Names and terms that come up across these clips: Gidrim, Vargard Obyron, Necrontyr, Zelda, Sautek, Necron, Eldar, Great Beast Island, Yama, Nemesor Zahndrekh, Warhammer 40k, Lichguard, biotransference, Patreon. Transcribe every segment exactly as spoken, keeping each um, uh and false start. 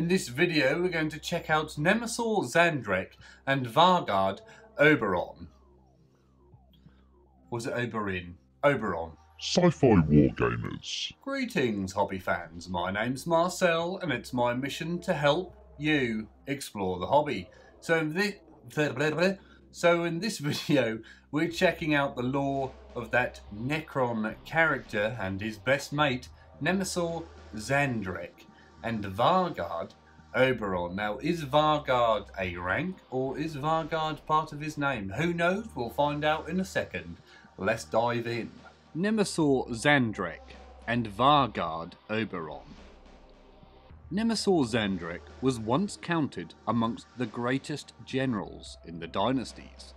In this video, we're going to check out Nemesor Zahndrekh and Vargard Obyron. Was it Oberyn? Oberon. Sci-fi wargamers. Greetings, hobby fans. My name's Marcel, and it's my mission to help you explore the hobby. So in this, so in this video, we're checking out the lore of that Necron character and his best mate, Nemesor Zahndrekh, and Vargard Obyron. Now, is Vargard a rank, or is Vargard part of his name? Who knows? We'll find out in a second. Let's dive in. Nemesor Zahndrekh and Vargard Obyron. Nemesor Zahndrekh was once counted amongst the greatest generals in the dynasties.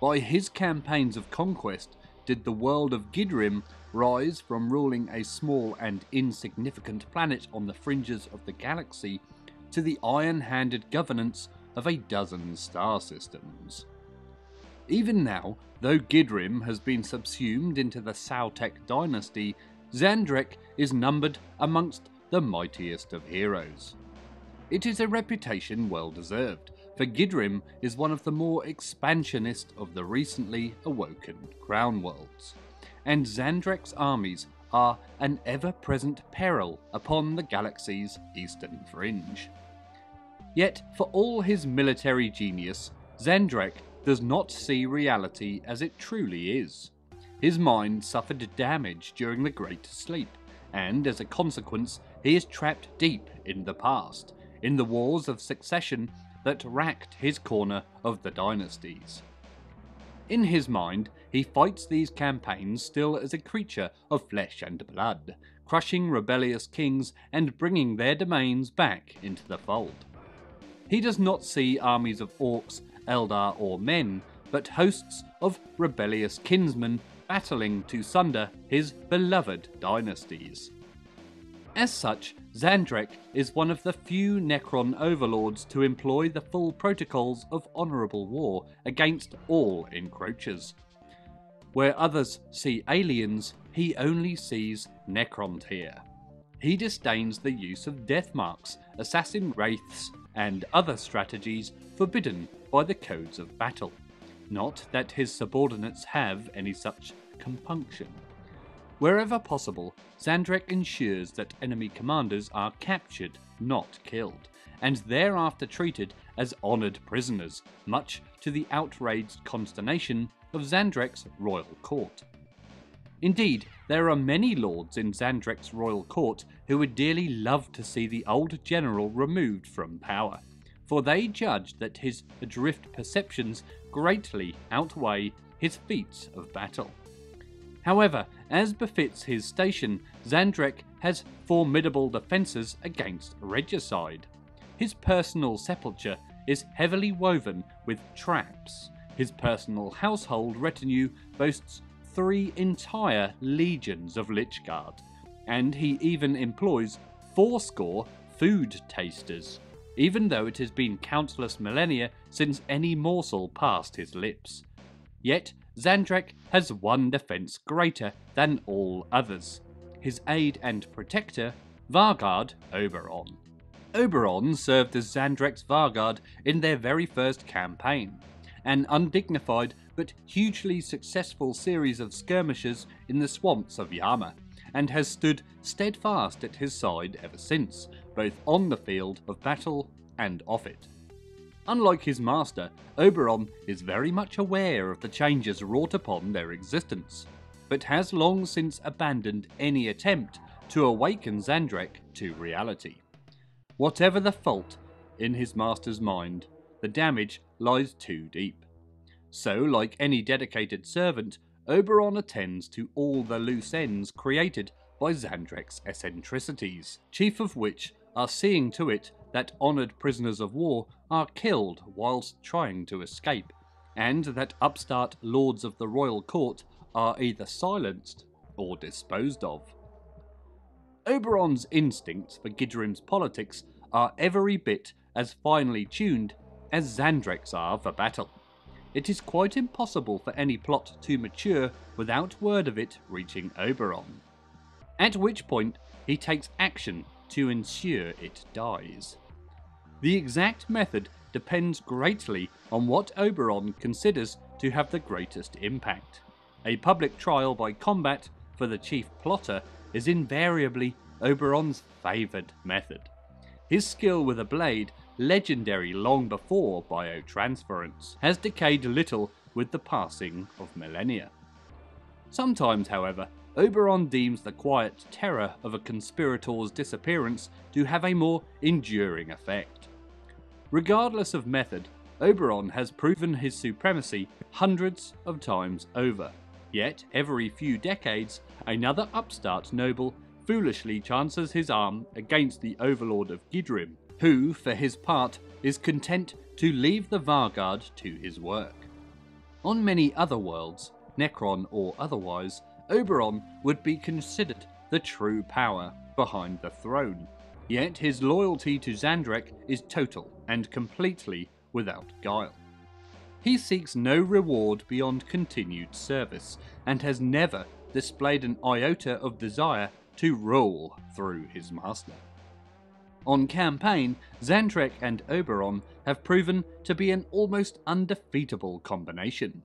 By his campaigns of conquest did the world of Gidrim rise from ruling a small and insignificant planet on the fringes of the galaxy to the iron-handed governance of a dozen star systems. Even now, though Gidrim has been subsumed into the Sautek dynasty, Zahndrekh is numbered amongst the mightiest of heroes. It is a reputation well deserved, for Gidrim is one of the more expansionist of the recently awoken crown worlds, and Zahndrekh's armies are an ever-present peril upon the galaxy's eastern fringe. Yet, for all his military genius, Zahndrekh does not see reality as it truly is. His mind suffered damage during the Great Sleep, and as a consequence, he is trapped deep in the past, in the wars of succession that racked his corner of the dynasties. In his mind, he fights these campaigns still as a creature of flesh and blood, crushing rebellious kings and bringing their domains back into the fold. He does not see armies of orcs, Eldar or men, but hosts of rebellious kinsmen battling to sunder his beloved dynasties. As such, Zahndrekh is one of the few Necron overlords to employ the full protocols of honourable war against all encroachers. Where others see aliens, he only sees Necrontyr. He disdains the use of death marks, assassin wraiths, and other strategies forbidden by the codes of battle. Not that his subordinates have any such compunction. Wherever possible, Zahndrekh ensures that enemy commanders are captured, not killed, and thereafter treated as honoured prisoners, much to the outraged consternation of Zahndrekh's royal court. Indeed, there are many lords in Zahndrekh's royal court who would dearly love to see the old general removed from power, for they judge that his adrift perceptions greatly outweigh his feats of battle. However, as befits his station, Zahndrekh has formidable defences against regicide. His personal sepulture is heavily woven with traps. His personal household retinue boasts three entire legions of Lichguard, and he even employs fourscore food tasters, even though it has been countless millennia since any morsel passed his lips. Yet, Zahndrekh has one defence greater than all others, his aide and protector, Vargard Obyron. Oberon served as Zahndrekh's Vargard in their very first campaign, an undignified but hugely successful series of skirmishes in the swamps of Yama, and has stood steadfast at his side ever since, both on the field of battle and off it. Unlike his master, Oberon is very much aware of the changes wrought upon their existence, but has long since abandoned any attempt to awaken Zahndrekh to reality. Whatever the fault in his master's mind, the damage lies too deep. So, like any dedicated servant, Oberon attends to all the loose ends created by Zahndrekh's eccentricities, chief of which are seeing to it that honoured prisoners of war are killed whilst trying to escape, and that upstart lords of the royal court are either silenced or disposed of. Oberon's instincts for Gidrim's politics are every bit as finely tuned as Zahndrekh's are for battle. It is quite impossible for any plot to mature without word of it reaching Oberon, at which point he takes action to ensure it dies. The exact method depends greatly on what Oberon considers to have the greatest impact. A public trial by combat for the chief plotter is invariably Oberon's favoured method. His skill with a blade, legendary long before biotransference, has decayed little with the passing of millennia. Sometimes, however, Oberon deems the quiet terror of a conspirator's disappearance to have a more enduring effect. Regardless of method, Oberon has proven his supremacy hundreds of times over. Yet, every few decades, another upstart noble foolishly chances his arm against the overlord of Gidrim, who, for his part, is content to leave the Vargard to his work. On many other worlds, Necron or otherwise, Oberon would be considered the true power behind the throne. Yet his loyalty to Zahndrekh is total and completely without guile. He seeks no reward beyond continued service, and has never displayed an iota of desire to rule through his master. On campaign, Zahndrekh and Oberon have proven to be an almost undefeatable combination.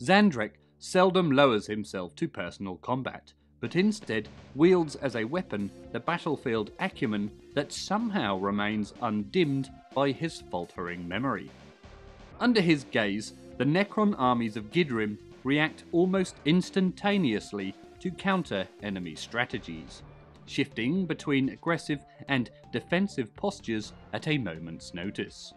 Zahndrekh seldom lowers himself to personal combat, but instead wields as a weapon the battlefield acumen that somehow remains undimmed by his faltering memory. Under his gaze, the Necron armies of Gidrim react almost instantaneously to counter enemy strategies, shifting between aggressive and defensive postures at a moment's notice.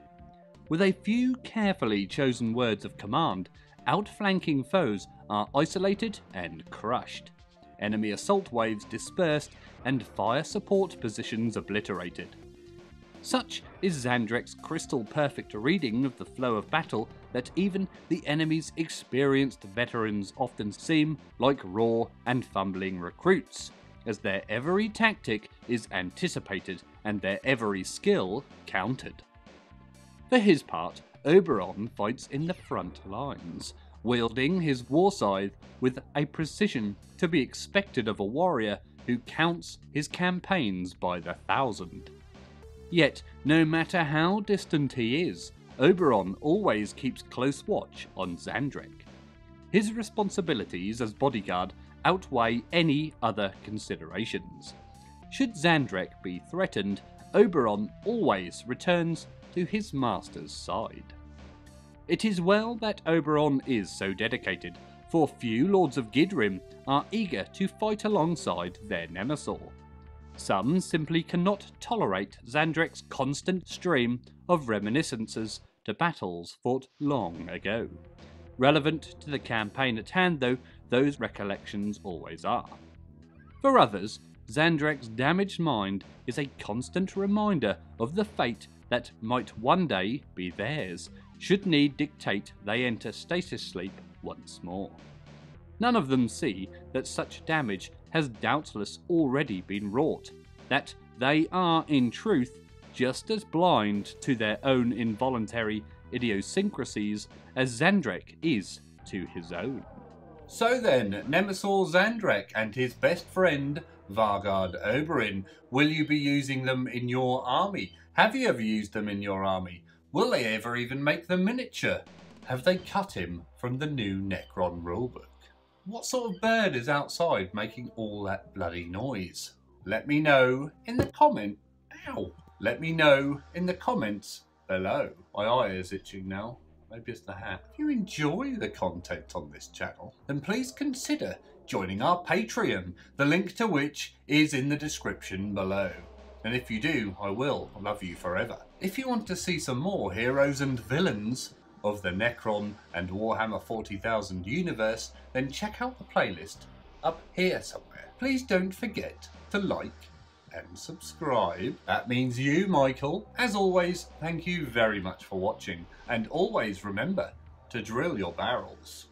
With a few carefully chosen words of command, outflanking foes are isolated and crushed, enemy assault waves dispersed, and fire support positions obliterated. Such is Zahndrekh's crystal-perfect reading of the flow of battle that even the enemy's experienced veterans often seem like raw and fumbling recruits, as their every tactic is anticipated and their every skill countered. For his part, Oberon fights in the front lines, wielding his war scythe with a precision to be expected of a warrior who counts his campaigns by the thousand. Yet, no matter how distant he is, Oberon always keeps close watch on Zahndrekh. His responsibilities as bodyguard outweigh any other considerations. Should Zahndrekh be threatened, Oberon always returns to his master's side. It is well that Oberon is so dedicated, for few lords of Gidrim are eager to fight alongside their Nemesor. Some simply cannot tolerate Zahndrekh's constant stream of reminiscences to battles fought long ago. Relevant to the campaign at hand, though, those recollections always are. For others, Zahndrekh's damaged mind is a constant reminder of the fate that might one day be theirs, should need dictate they enter stasis sleep once more. None of them see that such damage has doubtless already been wrought, that they are, in truth, just as blind to their own involuntary idiosyncrasies as Zahndrekh is to his own. So then, Nemesor Zahndrekh and his best friend, Vargard Obyron, will you be using them in your army? Have you ever used them in your army? Will they ever even make them miniature? Have they cut him from the new Necron rulebook? What sort of bird is outside making all that bloody noise? Let me know in the comment. Ow! Let me know in the comments below. My eye is itching now. Maybe it's the hat. If you enjoy the content on this channel, then please consider joining our Patreon, the link to which is in the description below. And if you do, I will love you forever. If you want to see some more heroes and villains of the Necron and Warhammer forty thousand universe, then check out the playlist up here somewhere. Please don't forget to like and subscribe. That means you, Michael. As always, thank you very much for watching, and always remember to drill your barrels.